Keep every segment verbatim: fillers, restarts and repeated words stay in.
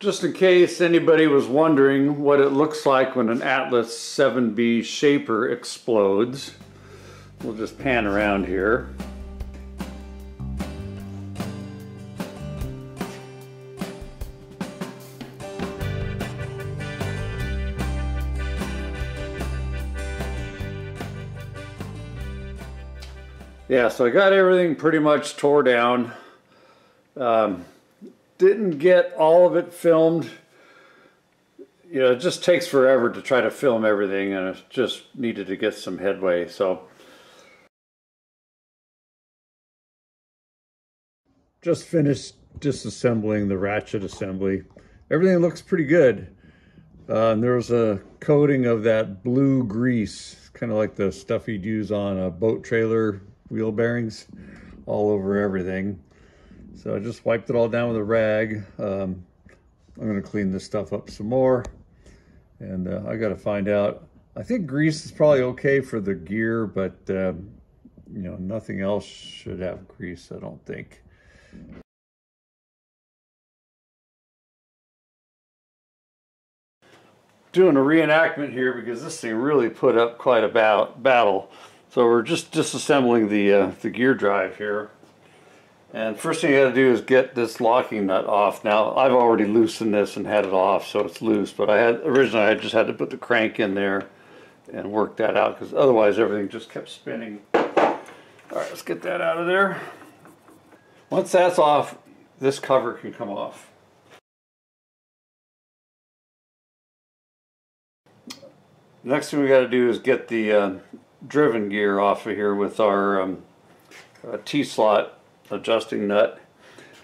Just in case anybody was wondering what it looks like when an Atlas seven B shaper explodes, we'll just pan around here. Yeah, so I got everything pretty much tore down. Um, didn't get all of it filmed. You know, it just takes forever to try to film everything, and I just needed to get some headway. So, just finished disassembling the ratchet assembly. Everything looks pretty good. Uh, and there was a coating of that blue grease, kind of like the stuff you'd use on a boat trailer. Wheel bearings all over everything. So I just wiped it all down with a rag. Um, I'm gonna clean this stuff up some more. And uh, I gotta find out. I think grease is probably okay for the gear, but um, you know, nothing else should have grease, I don't think. Doing a reenactment here because this thing really put up quite a battle. So we're just disassembling the, uh, the gear drive here. And first thing you gotta do is get this locking nut off. Now, I've already loosened this and had it off, so it's loose, but I had, originally I just had to put the crank in there and work that out, because otherwise everything just kept spinning. All right, let's get that out of there. Once that's off, this cover can come off. Next thing we gotta do is get the uh, driven gear off of here with our um, uh, T-slot adjusting nut.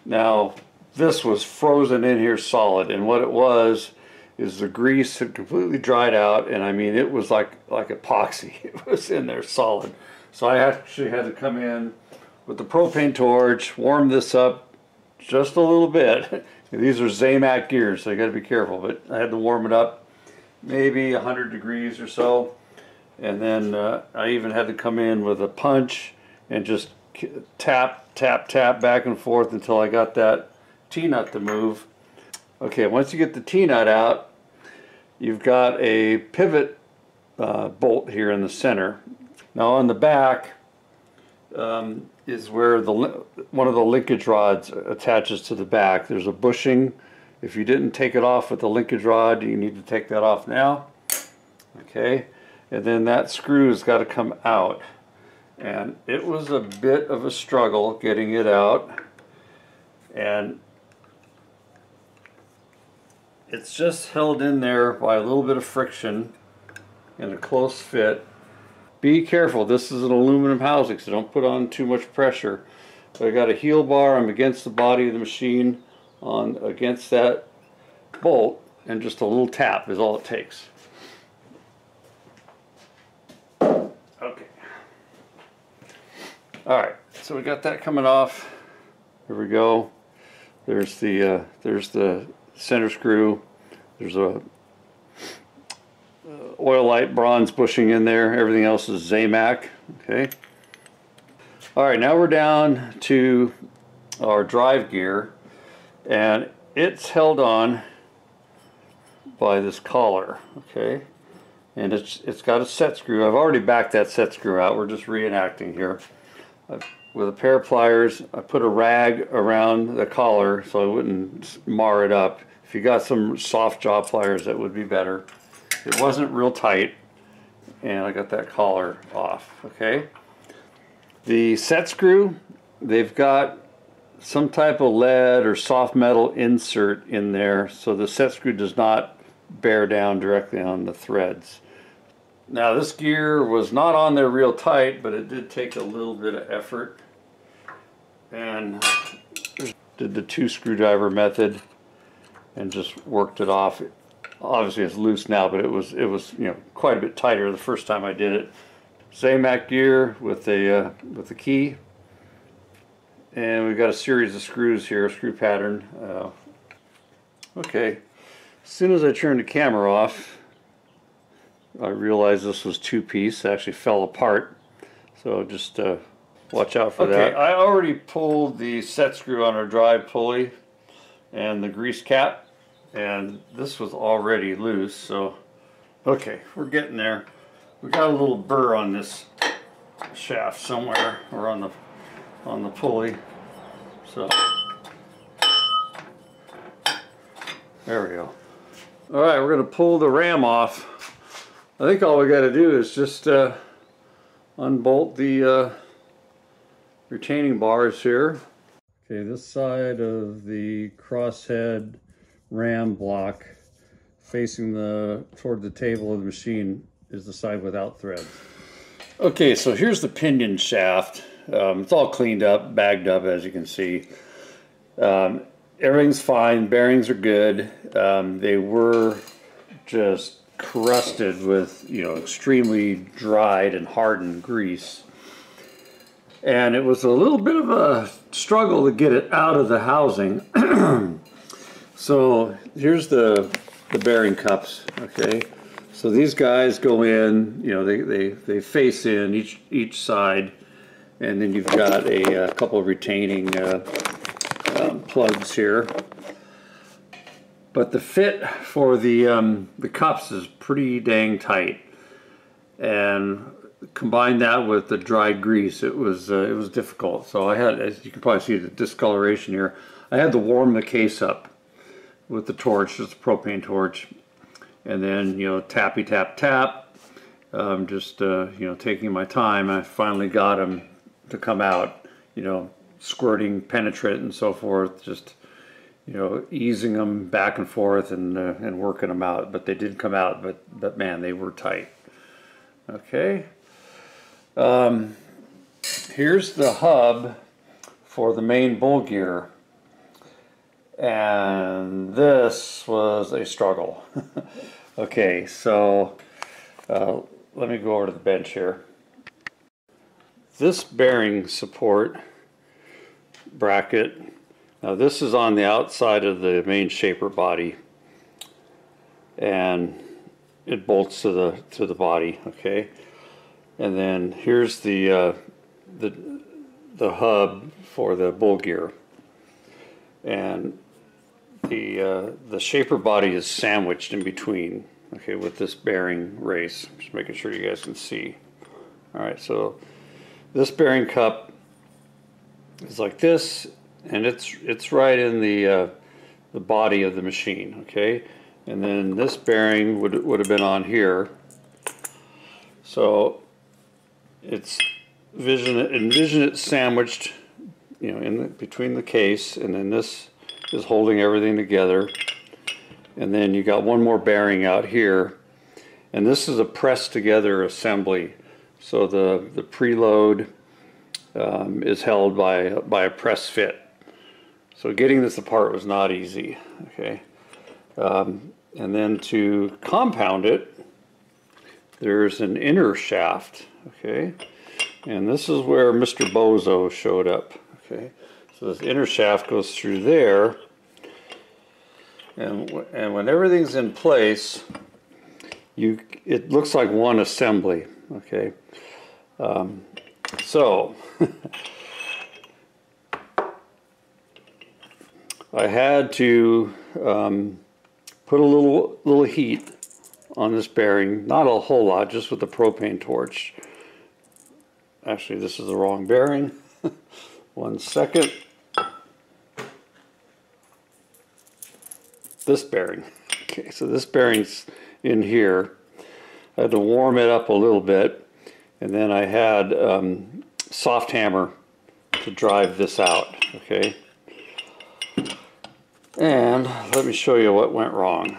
Now this was frozen in here solid, and what it was is the grease had completely dried out, and I mean it was like like epoxy. It was in there solid. So I actually had to come in with the propane torch, warm this up just a little bit. These are Zamak gears, so you got to be careful, but I had to warm it up maybe one hundred degrees or so. And then uh, I even had to come in with a punch and just tap, tap, tap back and forth until I got that T-nut to move. Okay, once you get the T-nut out, you've got a pivot uh, bolt here in the center. Now on the back um, is where the one of the linkage rods attaches to the back. There's a bushing. If you didn't take it off with the linkage rod, you need to take that off now. Okay. And then that screw's got to come out, and it was a bit of a struggle getting it out, and it's just held in there by a little bit of friction and a close fit. Be careful, this is an aluminum housing, so don't put on too much pressure. But I got a heel bar, I'm against the body of the machine on against that bolt, and just a little tap is all it takes. Okay. All right. So we got that coming off. Here we go. There's the uh, there's the center screw. There's a uh, oilite bronze bushing in there. Everything else is Zamak. Okay. All right. Now we're down to our drive gear, and it's held on by this collar. Okay. And it's, it's got a set screw. I've already backed that set screw out. We're just reenacting here. I've, with a pair of pliers, I put a rag around the collar so I wouldn't mar it up. If you got some soft jaw pliers, that would be better. It wasn't real tight, and I got that collar off, okay? The set screw, they've got some type of lead or soft metal insert in there, so the set screw does not bear down directly on the threads. Now this gear was not on there real tight, but it did take a little bit of effort, and did the two screwdriver method and just worked it off. Obviously it's loose now, but it was it was you know, quite a bit tighter the first time I did it. Zamak gear with a uh, with a key, and we've got a series of screws here, screw pattern. Uh, okay, as soon as I turned the camera off, I realized this was two-piece. It actually fell apart, so just uh, watch out for okay, that. Okay, I already pulled the set screw on our drive pulley and the grease cap, and this was already loose, so okay, we're getting there. We got a little burr on this shaft somewhere, or on the on the pulley. So there we go. All right, we're going to pull the ram off. I think all we got to do is just uh, unbolt the uh, retaining bars here. Okay, this side of the crosshead ram block facing the toward the table of the machine is the side without threads. Okay, so here's the pinion shaft. Um, it's all cleaned up, bagged up, as you can see. Um, everything's fine, bearings are good. Um, they were just crusted with, you know, extremely dried and hardened grease. And it was a little bit of a struggle to get it out of the housing. So here's the, the bearing cups, okay? So these guys go in, you know, they, they, they face in each, each side, and then you've got a, a couple of retaining uh, um, plugs here. But the fit for the, um, the cups is pretty dang tight, and combine that with the dry grease, it was uh, it was difficult. So I had, as you can probably see the discoloration here, I had to warm the case up with the torch, just a propane torch, and then, you know, tappy tap tap, um, just uh, you know, taking my time. I finally got them to come out, you know, squirting penetrant and so forth, just, you know, easing them back and forth and uh, and working them out. But they did come out, but but man, they were tight. Okay, um, here's the hub for the main bull gear, and this was a struggle. Okay, so uh, let me go over to the bench here. This bearing support bracket, now this is on the outside of the main shaper body, and it bolts to the to the body, okay. And then here's the uh, the the hub for the bull gear, and the uh, the shaper body is sandwiched in between, okay, with this bearing race. Just making sure you guys can see. All right, so this bearing cup is like this, and it's it's right in the uh, the body of the machine, okay. And then this bearing would, would have been on here. So it's vision, envision it sandwiched, you know, in the, between the case, and then this is holding everything together. And then you got one more bearing out here, and this is a pressed together assembly. So the the preload um, is held by by a press fit. So getting this apart was not easy. Okay. Um, and then to compound it, there's an inner shaft, okay, and this is where Mister Bozo showed up, okay. So this inner shaft goes through there, and and when everything's in place, you it looks like one assembly, okay. Um, so I had to um, put a little little heat on this bearing, not a whole lot, just with the propane torch. Actually, this is the wrong bearing. One second. This bearing. Okay, so this bearing's in here. I had to warm it up a little bit, and then I had um, soft hammer to drive this out. Okay. And let me show you what went wrong.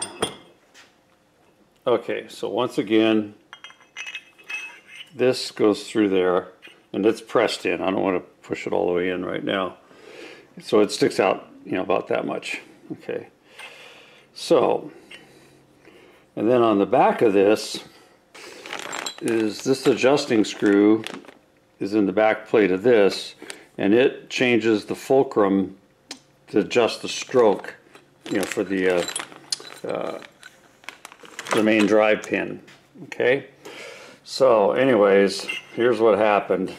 Okay, so once again, this goes through there, and it's pressed in. I don't want to push it all the way in right now. So it sticks out, you know, about that much. Okay. So, and then on the back of this is this adjusting screw is in the back plate of this, and it changes the fulcrum to adjust the stroke, you know, for the uh, uh, the main drive pin. Okay. So, anyways, here's what happened.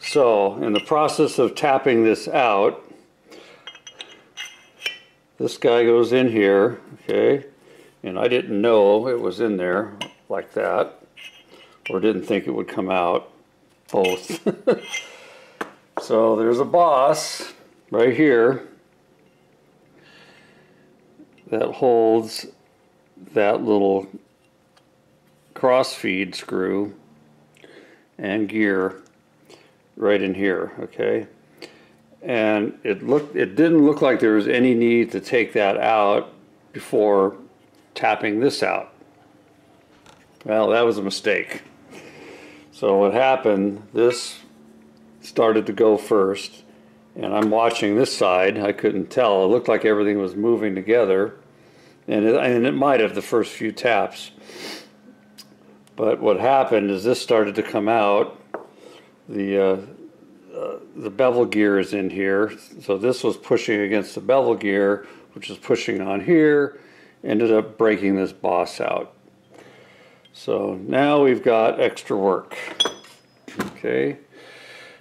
So, in the process of tapping this out, this guy goes in here, okay, and I didn't know it was in there like that, or didn't think it would come out, both. So there's a boss right here that holds that little crossfeed screw and gear right in here, okay? And it looked, it didn't look like there was any need to take that out before tapping this out. Well, that was a mistake. So what happened, this started to go first, and I'm watching this side. I couldn't tell. It looked like everything was moving together, and it, and it might have the first few taps. But what happened is this started to come out. The uh, uh, the bevel gear is in here, so this was pushing against the bevel gear, which is pushing on here, ended up breaking this boss out. So now we've got extra work. Okay,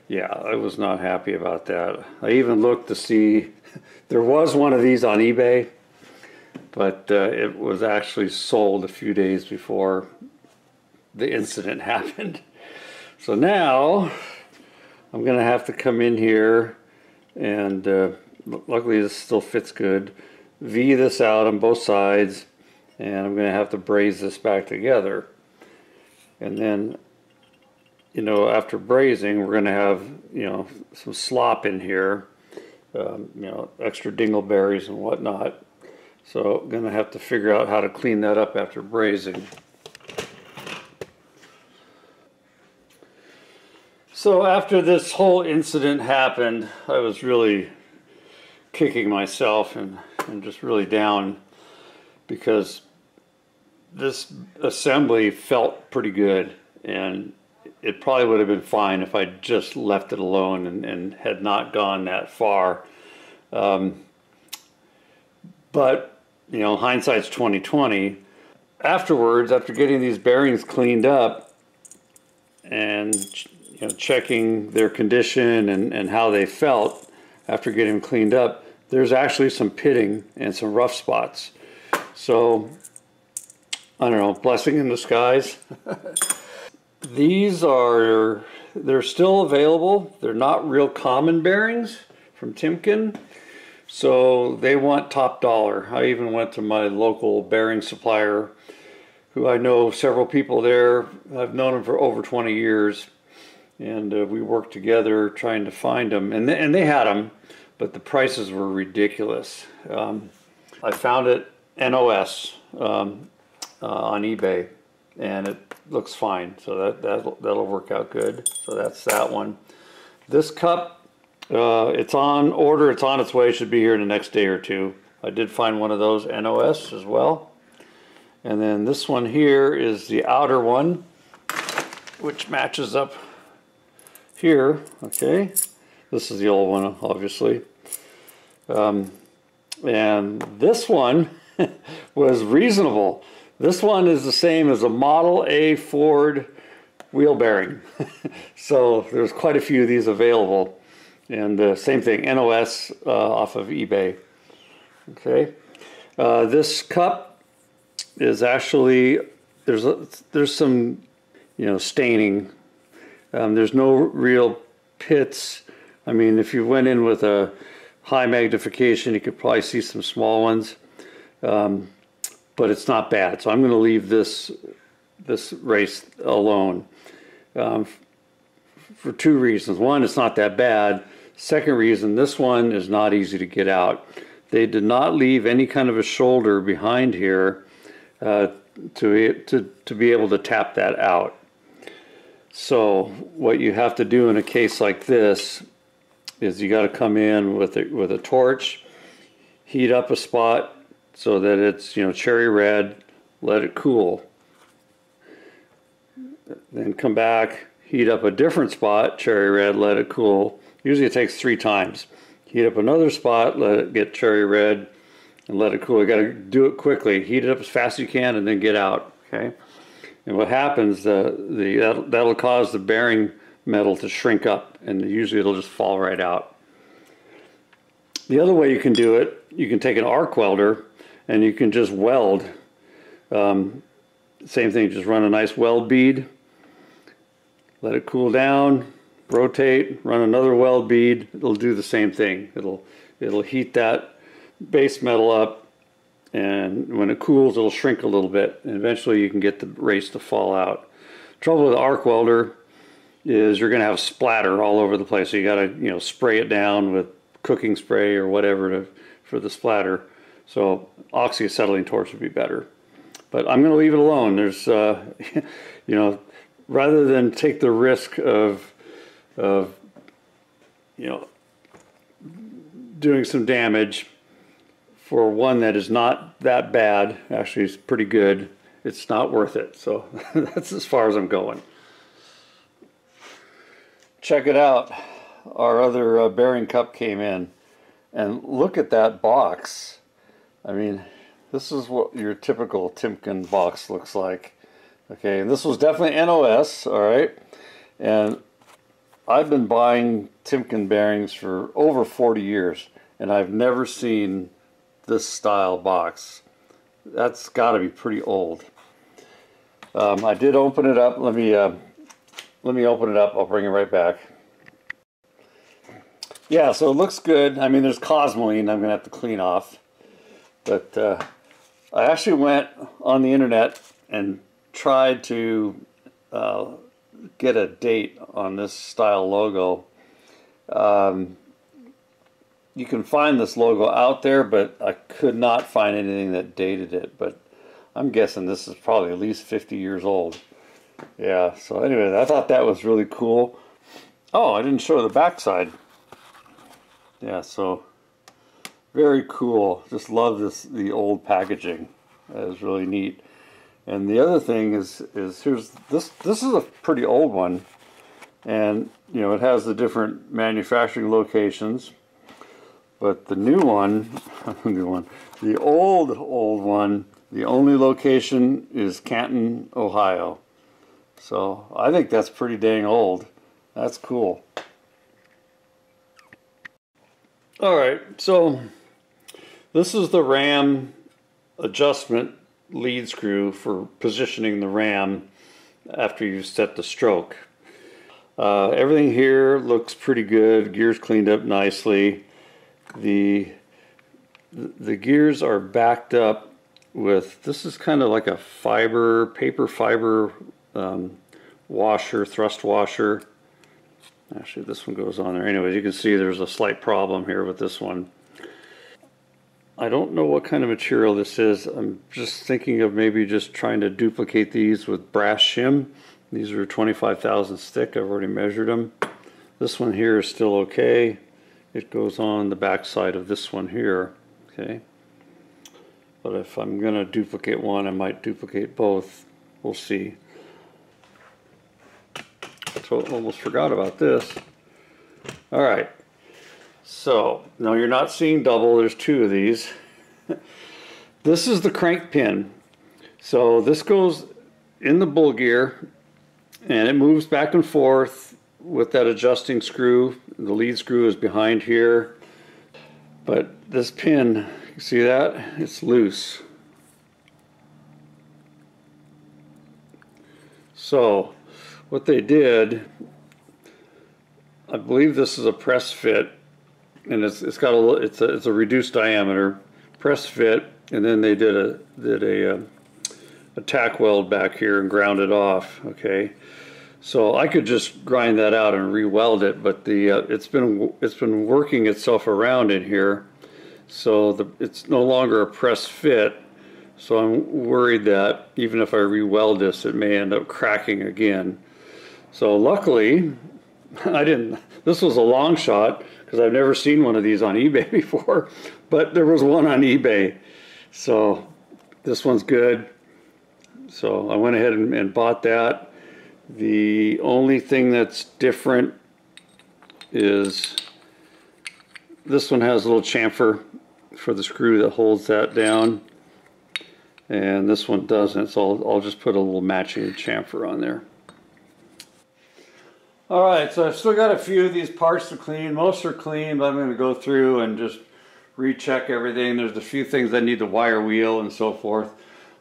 yeah, I was not happy about that. I even looked to see, there was one of these on eBay, but uh, it was actually sold a few days before the incident happened. So now I'm gonna have to come in here and uh, luckily this still fits good, V this out on both sides, and I'm gonna have to braze this back together. And then, you know, after brazing, we're gonna have, you know, some slop in here, um, you know, extra dingleberries and whatnot. So I'm gonna have to figure out how to clean that up after brazing. So after this whole incident happened, I was really kicking myself and, and just really down, because this assembly felt pretty good, and it probably would have been fine if I just left it alone and, and had not gone that far. Um, but, you know, hindsight's twenty twenty. Afterwards, after getting these bearings cleaned up and you know, checking their condition and, and how they felt after getting cleaned up, there's actually some pitting and some rough spots. So, I don't know, blessing in disguise. These are, they're still available. They're not real common bearings from Timken, so they want top dollar. I even went to my local bearing supplier, who I know several people there. I've known them for over twenty years. And uh, we worked together trying to find them, and th and they had them, but the prices were ridiculous. Um, I found it N O S um, uh, on eBay, and it looks fine, so that that'll, that'll work out good. So that's that one. This cup, uh, it's on order. It's on its way. Should be here in the next day or two. I did find one of those N O S as well, and then this one here is the outer one, which matches up here, okay. This is the old one, obviously. Um, and this one was reasonable. This one is the same as a Model A Ford wheel bearing. So there's quite a few of these available. And uh, same thing, N O S uh, off of eBay. Okay. Uh, this cup is actually, there's, a, there's some, you know, staining. Um, there's no real pits. I mean, if you went in with a high magnification, you could probably see some small ones, um, but it's not bad. So I'm going to leave this this race alone um, for two reasons. One, it's not that bad. Second reason, this one is not easy to get out. They did not leave any kind of a shoulder behind here uh, to, to, to be able to tap that out. So what you have to do in a case like this is you got to come in with a, with a torch, heat up a spot so that it's, you know, cherry red, let it cool. Then come back, heat up a different spot, cherry red, let it cool. Usually it takes three times. Heat up another spot, let it get cherry red, and let it cool. You got to do it quickly. Heat it up as fast as you can and then get out, okay? And what happens, uh, the, that'll, that'll cause the bearing metal to shrink up, and usually it'll just fall right out. The other way you can do it you can take an arc welder and you can just weld. Um, same thing, just run a nice weld bead, let it cool down, rotate, run another weld bead. It'll do the same thing. It'll it'll heat that base metal up, and when it cools, it'll shrink a little bit, and eventually you can get the race to fall out. Trouble with the arc welder is you're going to have splatter all over the place, so you got to you know spray it down with cooking spray or whatever to, for the splatter. So oxyacetylene torch would be better, but I'm going to leave it alone. There's uh, you know rather than take the risk of of you know doing some damage for one that is not that bad, actually it's pretty good, it's not worth it. So that's as far as I'm going. Check it out, our other uh, bearing cup came in, and look at that box. I mean, this is what your typical Timken box looks like. Okay, and this was definitely N O S, all right, and I've been buying Timken bearings for over forty years, and I've never seen this style box. That's got to be pretty old. Um, I did open it up. Let me uh, let me open it up. I'll bring it right back. Yeah, so it looks good. I mean, there's cosmoline I'm gonna have to clean off, but uh, I actually went on the internet and tried to. Uh, get a date on this style logo. Um, you can find this logo out there, but I could not find anything that dated it, but I'm guessing this is probably at least fifty years old. Yeah, so anyway, I thought that was really cool. Oh, I didn't show the backside. Yeah, so very cool. Just love this, the old packaging. That is really neat. And the other thing is, is here's this. This is a pretty old one, and you know it has the different manufacturing locations. But the new one, new one, the old old one, the only location is Canton, Ohio. So I think that's pretty dang old. That's cool. All right, so this is the RAM adjustment lead screw for positioning the ram after you set the stroke. Uh, everything here looks pretty good. Gears cleaned up nicely. The the gears are backed up with, this is kind of like a fiber, paper fiber um, washer, thrust washer. Actually, this one goes on there. Anyways, you can see there's a slight problem here with this one. I don't know what kind of material this is. I'm just thinking of maybe just trying to duplicate these with brass shim. These are twenty-five thousandths thick. I've already measured them. This one here is still okay. It goes on the back side of this one here. Okay. But if I'm going to duplicate one, I might duplicate both. We'll see. So I almost forgot about this. All right. So, no, you're not seeing double. There's two of these. This is the crank pin. So this goes in the bull gear, and it moves back and forth with that adjusting screw. The lead screw is behind here. But this pin, you see that? It's loose. So what they did, I believe this is a press fit. And it's it's got a it's a it's a reduced diameter press fit, and then they did a did a, a tack weld back here and ground it off. Okay, so I could just grind that out and re-weld it, but the uh, it's been it's been working itself around in here, so the it's no longer a press fit. So I'm worried that even if I re-weld this, it may end up cracking again. So luckily, I didn't. This was a long shot, because I've never seen one of these on eBay before, but there was one on eBay. So this one's good. So I went ahead and, and bought that. The only thing that's different is this one has a little chamfer for the screw that holds that down, and this one doesn't. So I'll, I'll just put a little matching chamfer on there. Alright, so I've still got a few of these parts to clean. Most are clean, but I'm going to go through and just recheck everything. There's a few things I need to wire wheel and so forth.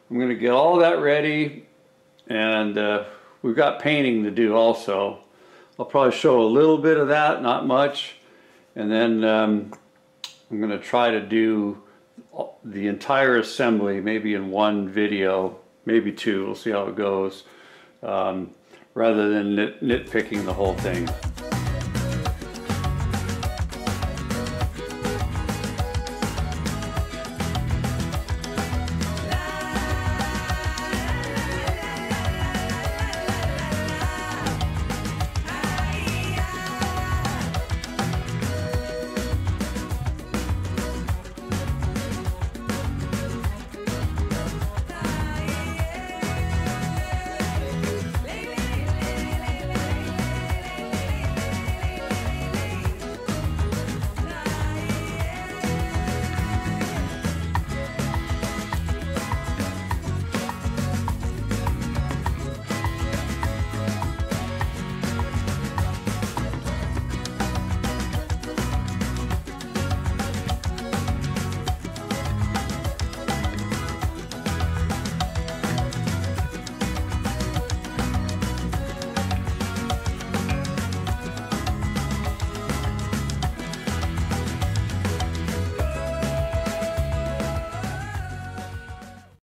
I'm going to get all that ready, and uh, we've got painting to do also. I'll probably show a little bit of that, not much, and then um, I'm going to try to do the entire assembly maybe in one video, maybe two. We'll see how it goes, um, rather than nit nitpicking the whole thing.